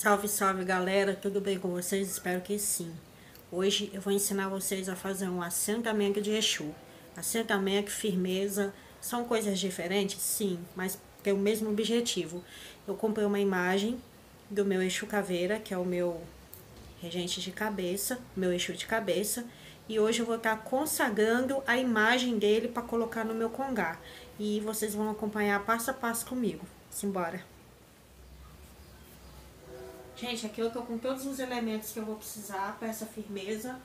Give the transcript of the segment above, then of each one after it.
Salve, salve galera, tudo bem com vocês? Espero que sim. Hoje eu vou ensinar vocês a fazer um assentamento de Exu. Assentamento, firmeza, são coisas diferentes? Sim, mas tem o mesmo objetivo. Eu comprei uma imagem do meu Exu Caveira, que é o meu regente de cabeça, meu Exu de cabeça, e hoje eu vou estar consagrando a imagem dele para colocar no meu congá. E vocês vão acompanhar passo a passo comigo. Simbora! Gente, aqui eu tô com todos os elementos que eu vou precisar para essa firmeza,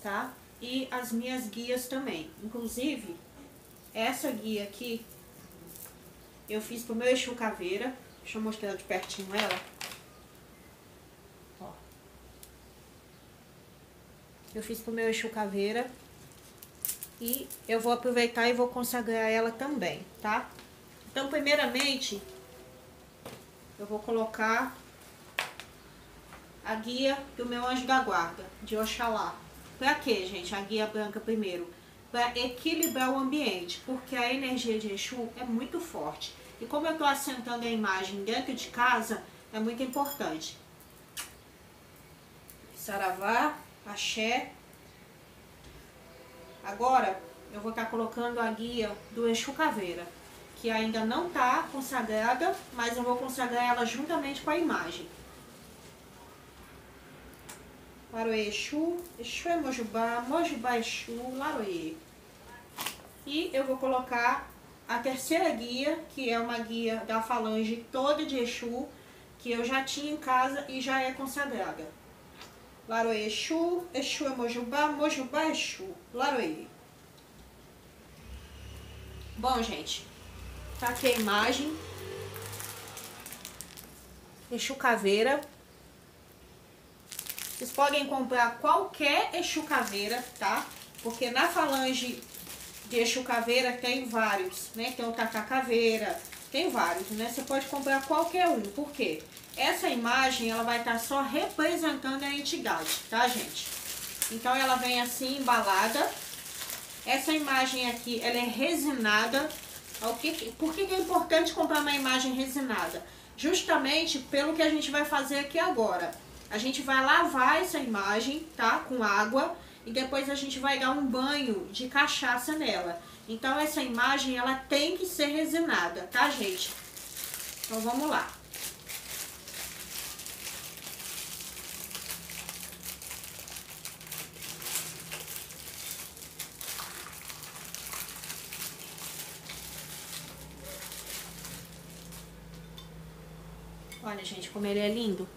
tá? E as minhas guias também. Inclusive, essa guia aqui, eu fiz pro meu Exu Caveira. Deixa eu mostrar de pertinho ela. Ó. Eu fiz pro meu Exu Caveira. E eu vou aproveitar e vou consagrar ela também, tá? Então, primeiramente, eu vou colocar a guia do meu anjo da guarda, de Oxalá. Pra quê, gente? A guia branca primeiro. Pra equilibrar o ambiente, porque a energia de Exu é muito forte. E como eu tô assentando a imagem dentro de casa, é muito importante. Saravá, axé. Agora, eu vou estar colocando a guia do Exu Caveira, que ainda não tá consagrada, mas eu vou consagrar ela juntamente com a imagem. Laroê Exu, Exu é Mojubá, Mojubá Exu, Laroê. E eu vou colocar a terceira guia, que é uma guia da falange toda de Exu, que eu já tinha em casa e já é consagrada. Laroê Exu, Exu é Mojubá, Mojubá Exu, Laroê. Bom, gente, tá aqui a imagem. Exu Caveira. Vocês podem comprar qualquer Exu Caveira, tá? Porque na falange de Exu Caveira tem vários, né? Tem o Tata Caveira, tem vários, né? Você pode comprar qualquer um, por quê? Essa imagem, ela vai estar só representando a entidade, tá, gente? Então, ela vem assim, embalada. Essa imagem aqui, ela é resinada. Por que é importante comprar uma imagem resinada? Justamente pelo que a gente vai fazer aqui agora. A gente vai lavar essa imagem, tá? Com água, e depois a gente vai dar um banho de cachaça nela. Então, essa imagem, ela tem que ser resinada, tá, gente? Então, vamos lá. Olha, gente, como ele é lindo.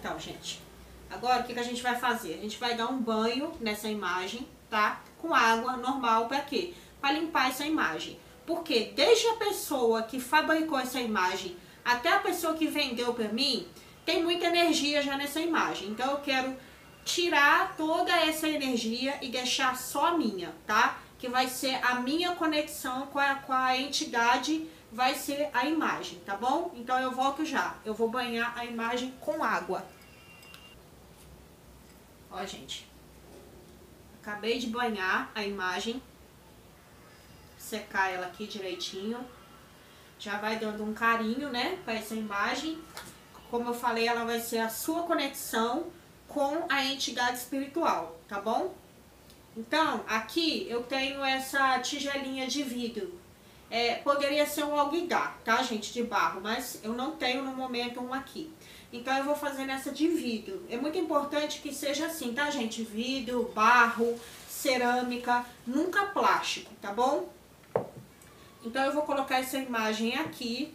Então, gente, agora o que a gente vai fazer? A gente vai dar um banho nessa imagem, tá? Com água normal, pra quê? Pra limpar essa imagem. Porque desde a pessoa que fabricou essa imagem até a pessoa que vendeu pra mim, tem muita energia já nessa imagem. Então eu quero tirar toda essa energia e deixar só a minha, tá? Que vai ser a minha conexão com a entidade, vai ser a imagem, tá bom? Então eu volto já. Eu vou banhar a imagem com água. Ó, gente. Acabei de banhar a imagem. Secar ela aqui direitinho. Já vai dando um carinho, né? Pra essa imagem. Como eu falei, ela vai ser a sua conexão com a entidade espiritual, tá bom? Então, aqui eu tenho essa tigelinha de vidro. Poderia ser um alguidar, tá, gente, de barro, mas eu não tenho no momento um aqui. Então eu vou fazer nessa de vidro. É muito importante que seja assim, tá, gente? Vidro, barro, cerâmica, nunca plástico, tá bom? Então eu vou colocar essa imagem aqui.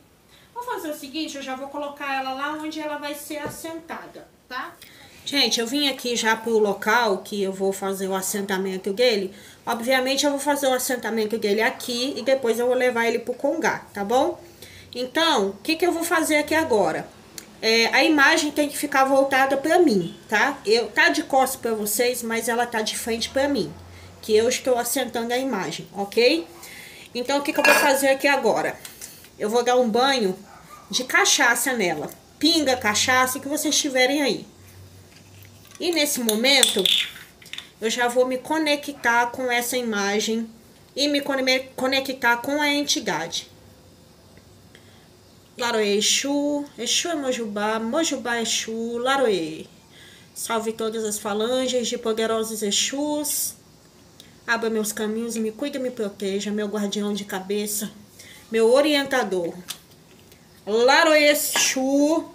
Vou fazer o seguinte, eu já vou colocar ela lá onde ela vai ser assentada, tá? Gente, eu vim aqui já pro local que eu vou fazer o assentamento dele. Obviamente, eu vou fazer o assentamento dele aqui e depois eu vou levar ele pro congá, tá bom? Então, o que que eu vou fazer aqui agora? A imagem tem que ficar voltada pra mim, tá? Tá de costas pra vocês, mas ela tá de frente pra mim, que eu estou assentando a imagem, ok? Então, o que que eu vou fazer aqui agora? Eu vou dar um banho de cachaça nela. Pinga, cachaça, o que vocês tiverem aí. E nesse momento, eu já vou me conectar com essa imagem e me conectar com a entidade. Laroê Exu, Exu é Mojubá, Mojubá é Exu, Laroê. Salve todas as falanges de poderosos Exus. Abra meus caminhos e me cuida e me proteja, meu guardião de cabeça, meu orientador. Laroê Exu,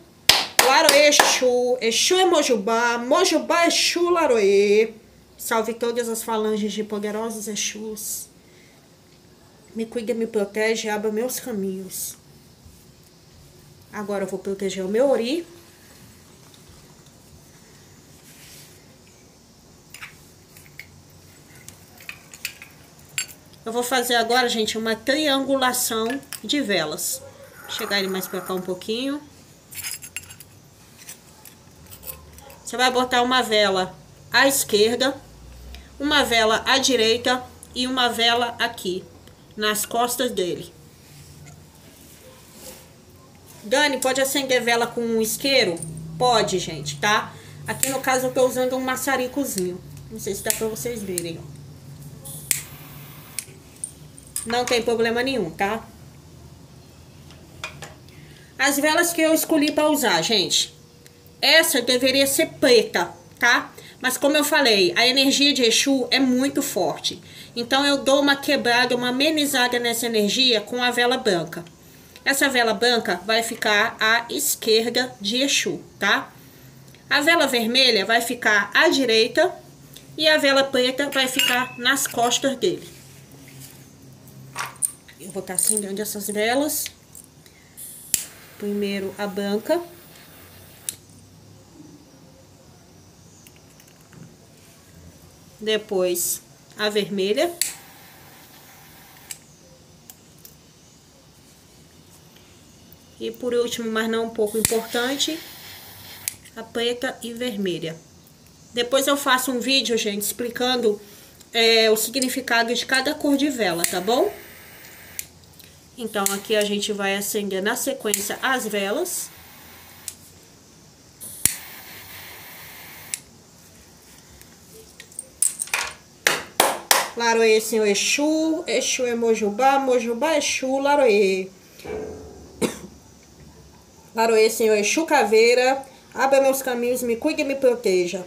Laroê Exu, Exu é Mojubá, Mojubá é Exu, Laroê. Salve todas as falanges de poderosos Exus. Me cuida, me protege, abra meus caminhos. Agora eu vou proteger o meu ori. Eu vou fazer agora, gente, uma triangulação de velas. Vou chegar ele mais pra cá um pouquinho. Você vai botar uma vela à esquerda, uma vela à direita e uma vela aqui. Nas costas dele. Dani, pode acender vela com um isqueiro? Pode, gente, tá? Aqui no caso eu tô usando um maçaricozinho. Não sei se dá pra vocês verem. Não tem problema nenhum, tá? As velas que eu escolhi pra usar, gente. Essa deveria ser preta, tá? Mas como eu falei, a energia de Exu é muito forte. Então eu dou uma quebrada, uma amenizada nessa energia com a vela branca. Essa vela branca vai ficar à esquerda de Exu, tá? A vela vermelha vai ficar à direita e a vela preta vai ficar nas costas dele. Eu vou estar acendendo essas velas. Primeiro a branca. Depois a vermelha. E por último, mas não pouco importante, a preta e vermelha. Depois eu faço um vídeo, gente, explicando o significado de cada cor de vela, tá bom? Então aqui a gente vai acender na sequência as velas. Laroê, Senhor Exu, Exu é Mojubá, Mojubá é Exu, Laroê. Laroê, Senhor Exu Caveira, abra meus caminhos, me cuide e me proteja.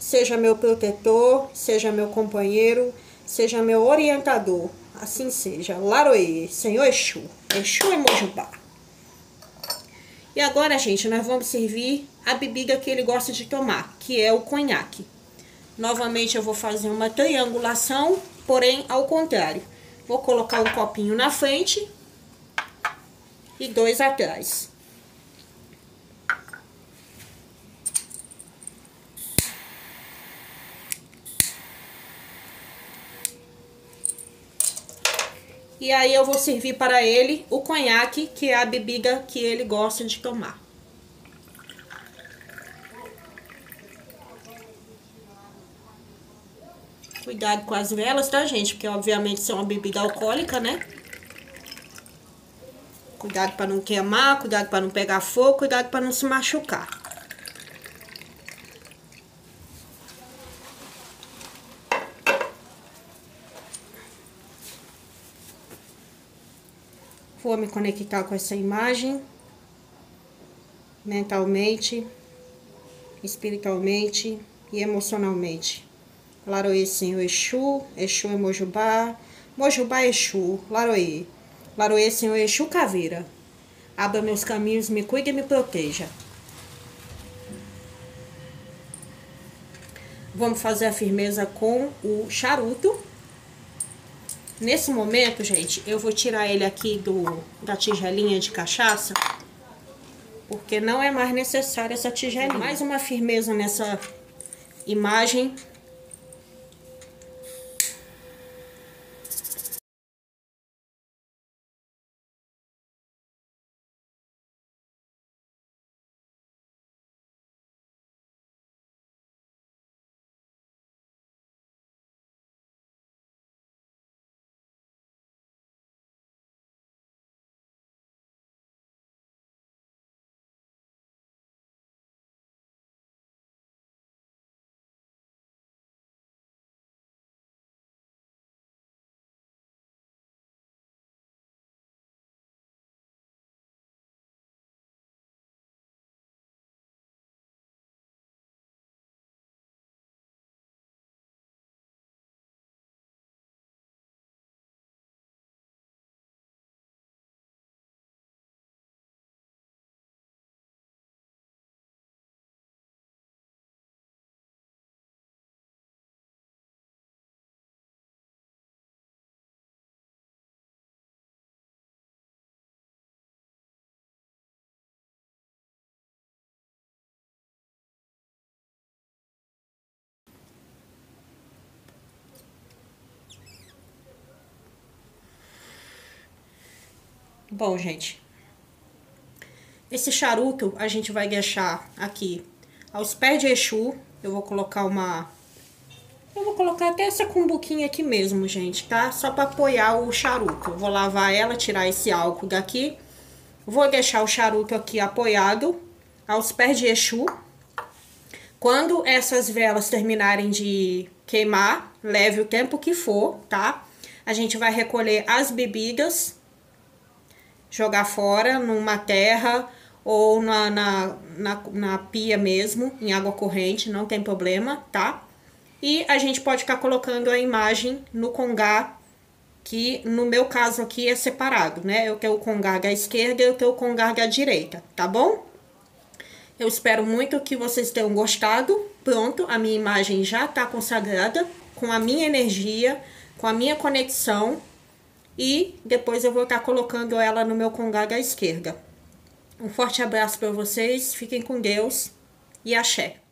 Seja meu protetor, seja meu companheiro, seja meu orientador, assim seja. Laroê, Senhor Exu, Exu é Mojubá. E agora, gente, nós vamos servir a bebida que ele gosta de tomar, que é o conhaque. Novamente eu vou fazer uma triangulação, porém ao contrário. Vou colocar um copinho na frente e dois atrás. E aí eu vou servir para ele o conhaque, que é a bebida que ele gosta de tomar. Cuidado com as velas, tá, gente? Porque, obviamente, são uma bebida alcoólica, né? Cuidado pra não queimar, cuidado pra não pegar fogo, cuidado pra não se machucar. Vou me conectar com essa imagem. Mentalmente, espiritualmente e emocionalmente. Laroê, Senhor Exu, Exu é Mojubá, Mojubá é Exu, Laroê. Laroê, Senhor Exu Caveira, abra meus caminhos, me cuide e me proteja. Vamos fazer a firmeza com o charuto. Nesse momento, gente, eu vou tirar ele aqui da tigelinha de cachaça, porque não é mais necessária essa tigelinha. Mais uma firmeza nessa imagem. Bom, gente, esse charuto a gente vai deixar aqui aos pés de Exu. Eu vou colocar até essa cumbuquinha aqui mesmo, gente, tá? Só pra apoiar o charuto. Eu vou lavar ela, tirar esse álcool daqui. Vou deixar o charuto aqui apoiado aos pés de Exu. Quando essas velas terminarem de queimar, leve o tempo que for, tá? A gente vai recolher as bebidas, jogar fora numa terra ou na pia mesmo, em água corrente, não tem problema, tá? E a gente pode ficar colocando a imagem no congá, que no meu caso aqui é separado, né? Eu tenho o congá da esquerda e eu tenho o congá da direita, tá bom? Eu espero muito que vocês tenham gostado. Pronto, a minha imagem já tá consagrada, com a minha energia, com a minha conexão. E depois eu vou estar colocando ela no meu congá da esquerda. Um forte abraço para vocês, fiquem com Deus e axé.